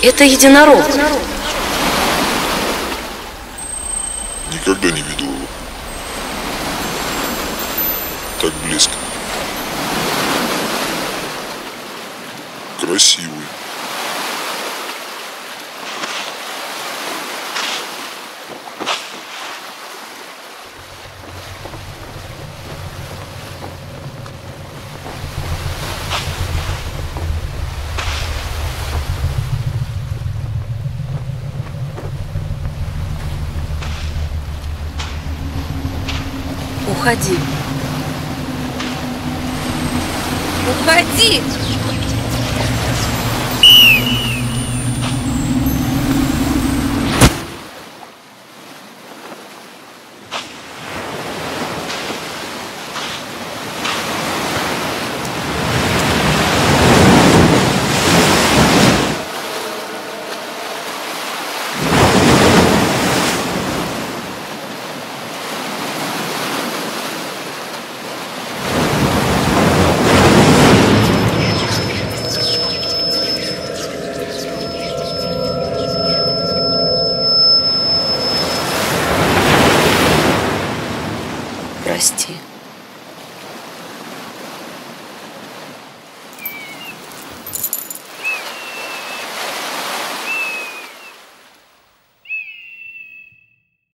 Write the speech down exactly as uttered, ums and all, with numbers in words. Это единорог. Никогда не видел его. Так близко. Красивый. Уходи. Уходи! Прости.